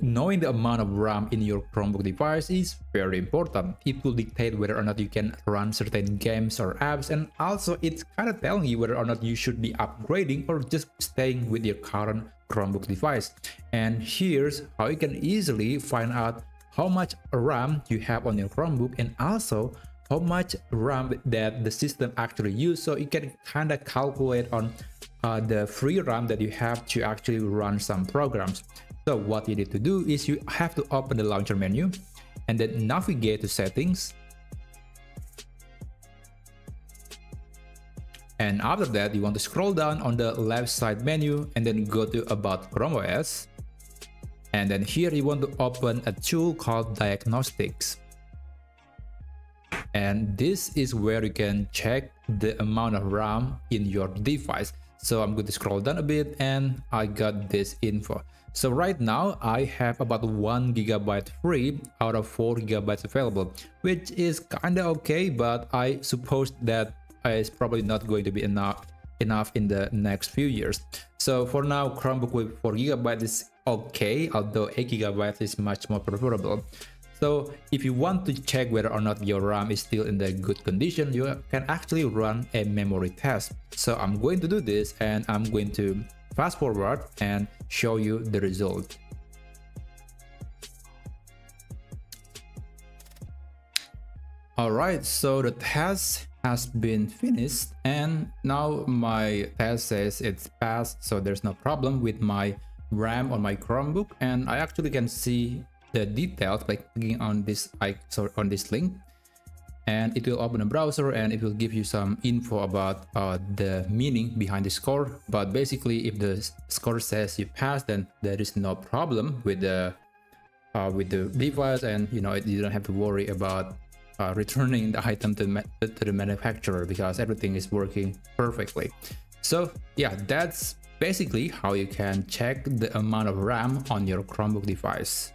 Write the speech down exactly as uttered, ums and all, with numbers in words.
Knowing the amount of RAM in your Chromebook device is very important. It will dictate whether or not you can run certain games or apps, and also it's kind of telling you whether or not you should be upgrading or just staying with your current Chromebook device. And here's how you can easily find out how much RAM you have on your Chromebook and also how much RAM that the system actually uses, so you can kind of calculate on uh, the free RAM that you have to actually run some programs. So what you need to do is you have to open the launcher menu and then navigate to settings. And after that, you want to scroll down on the left side menu and then go to about Chrome O S. And then here you want to open a tool called Diagnostics. And this is where you can check the amount of RAM in your device. So I'm going to scroll down a bit and I got this info. So right now I have about one gigabyte free out of four gigabytes available, which is kind of okay, but I suppose that is probably not going to be enough enough in the next few years. So for now, Chromebook with four gigabytes is okay, although eight gigabytes is much more preferable. So if you want to check whether or not your RAM is still in the good condition, you can actually run a memory test. So I'm going to do this and I'm going to fast forward and show you the result. All right, so the test has been finished and now my test says it's passed. So there's no problem with my RAM on my Chromebook, and I actually can see the details by clicking on this icon, on this link, and it will open a browser and it will give you some info about uh, the meaning behind the score. But basically, if the score says you pass, then there is no problem with the uh, with the device, and you know it, you don't have to worry about uh, returning the item to, to the manufacturer because everything is working perfectly. So yeah, that's basically how you can check the amount of RAM on your Chromebook device.